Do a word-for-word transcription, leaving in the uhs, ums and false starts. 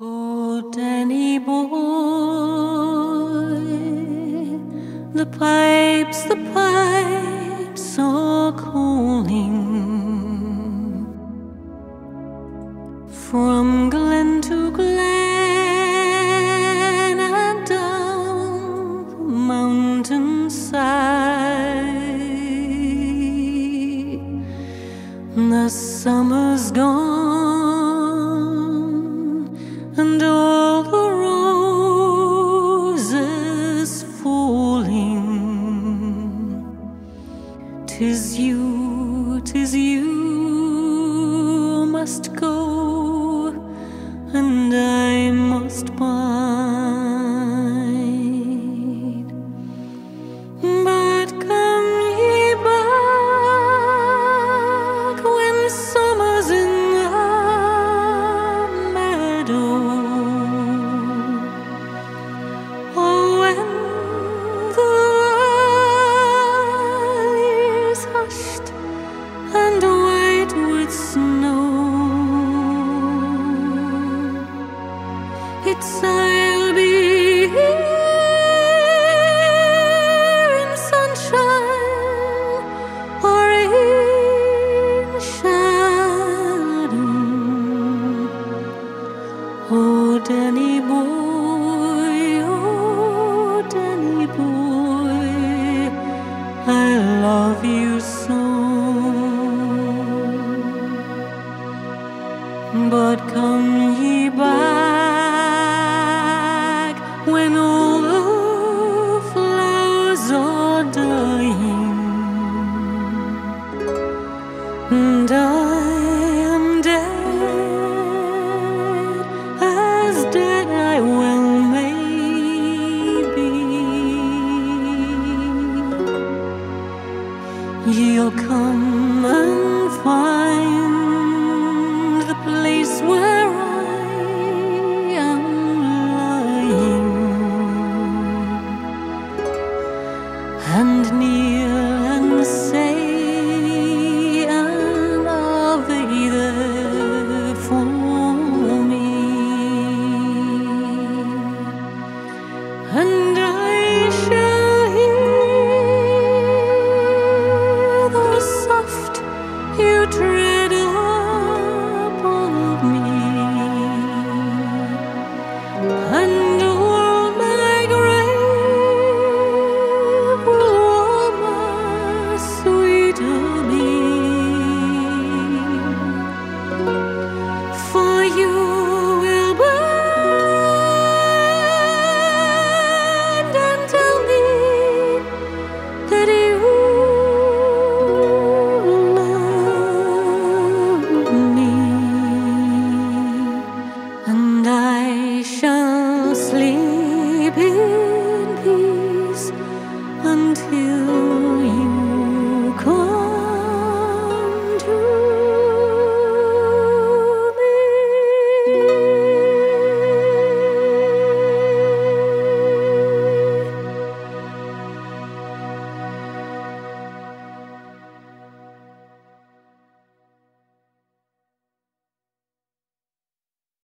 Oh, Danny boy, the pipes, the pipes are calling from glen to glen and down the mountainside. The summer's gone, and all the roses falling. 'Tis you, 'tis you must go, and I must bide. But come ye back when summer's in it's I'll be here in sunshine or in shadow. Oh, Danny boy, oh, Danny boy, I love you so. But come ye back when all the flowers are dying, and I am dead, as dead I well may be. You'll come and find the place where and kneel and say an Ave there for me, and I shall hear the soft you tread upon me, and sleep in peace until